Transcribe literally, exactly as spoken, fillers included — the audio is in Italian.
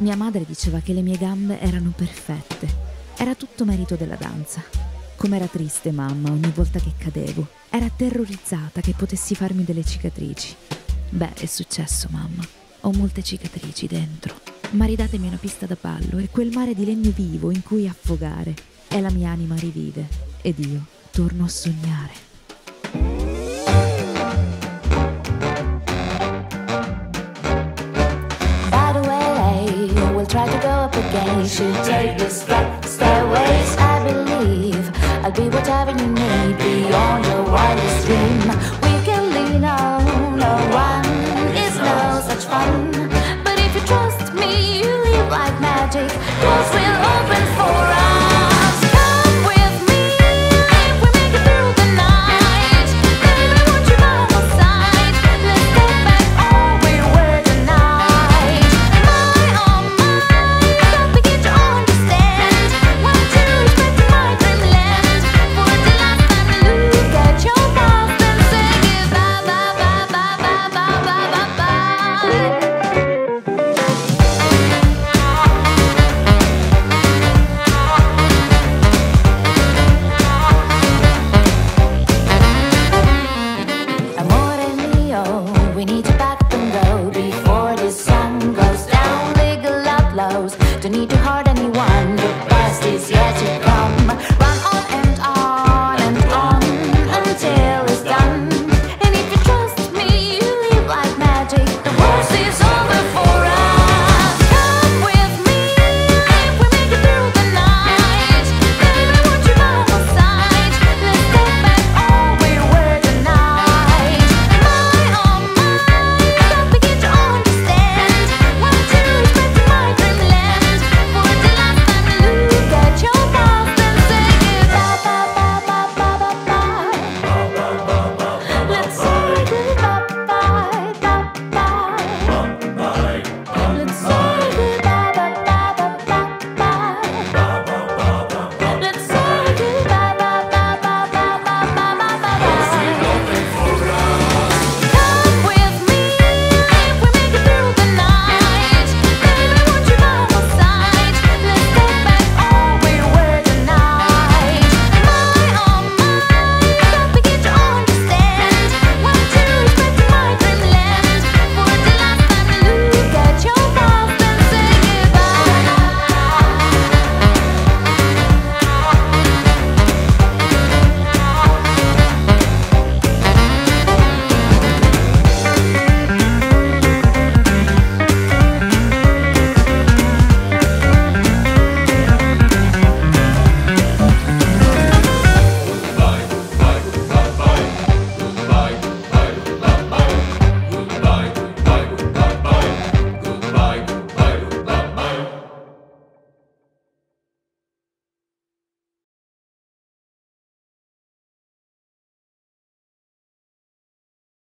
Mia madre diceva che le mie gambe erano perfette. Era tutto merito della danza. Com'era triste mamma ogni volta che cadevo. Era terrorizzata che potessi farmi delle cicatrici. Beh, è successo, mamma. Ho molte cicatrici dentro. Ma ridatemi una pista da ballo e quel mare di legno vivo in cui affogare. E la mia anima rivive. Ed io torno a sognare. Try to go up again. You should take this flight, stairways. I believe I'll be whatever you need beyond your wildest dream. We can lean on no one. It's no such fun. But if you trust me, you live like magic. Doors will open for us. Don't need to hurt anyone, the best is yet to come. Run on and on and on until